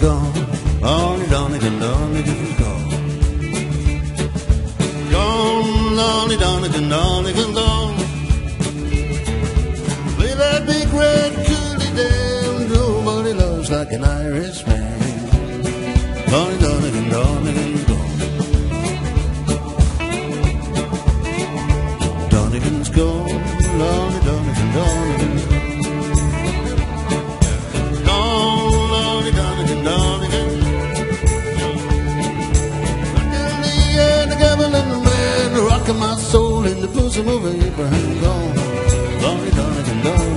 Donegan's gone. Lonnie Donegan, Donegan's gone. Gone, Lonnie Donegan, Donegan's gone. Play that big red coolie down. Nobody loves like an Irishman. Lonnie Donegan, Donegan's gone. Donegan's gone. Lonnie Donegan, Donegan's gone. My soul in the bosom of Abraham gone. Lonnie Donegan, Donegan.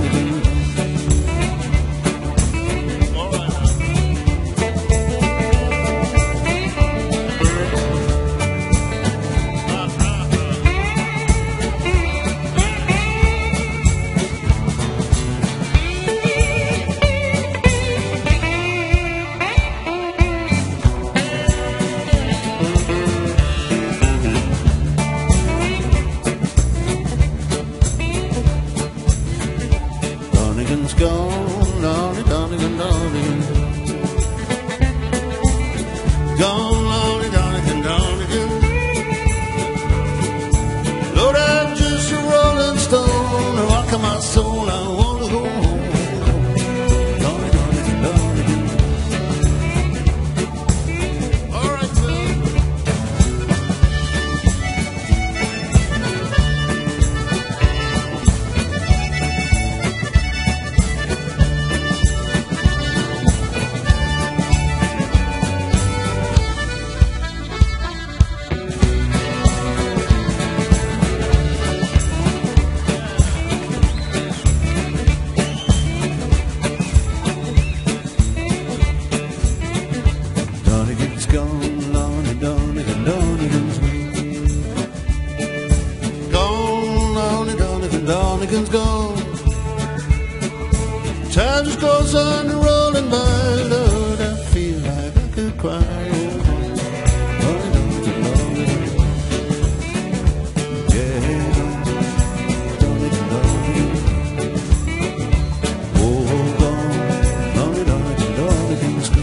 Donegan's gone, Lonnie Donegan, Donegan. Gone, Lonnie Donegan, Donegan. Lord, I'm just a rolling stone, a rock of my soul, I wanna go home. Lonnie Donegan, Donegan. All right, Donegan's gone, Lonnie Donegan, Donegan's gone. Gone, Lonnie Donegan, Donegan's gone. Time just goes on rolling by, Lord, I feel like I could cry. Lonnie Donegan, Donegan. Yeah, Donegan, Donegan. Oh, gone, Lonnie Donegan, Donegan's gone.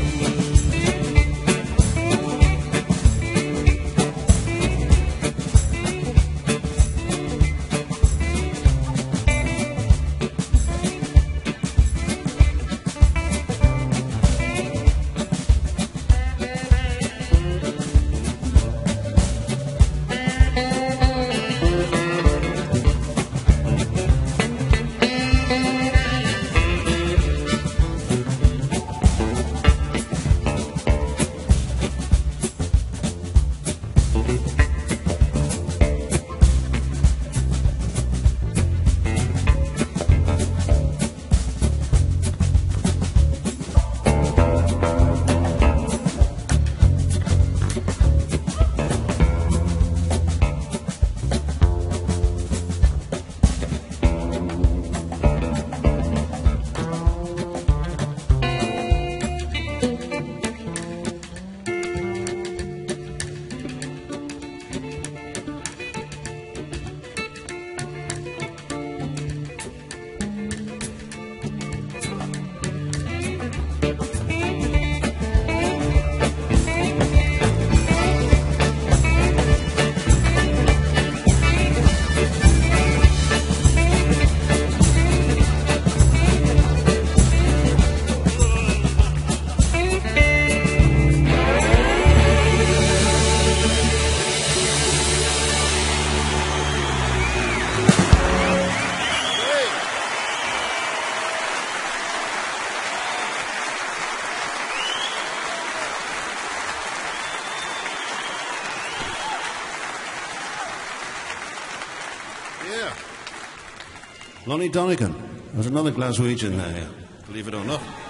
Yeah. Lonnie Donegan. There's another Glaswegian there, believe it or not.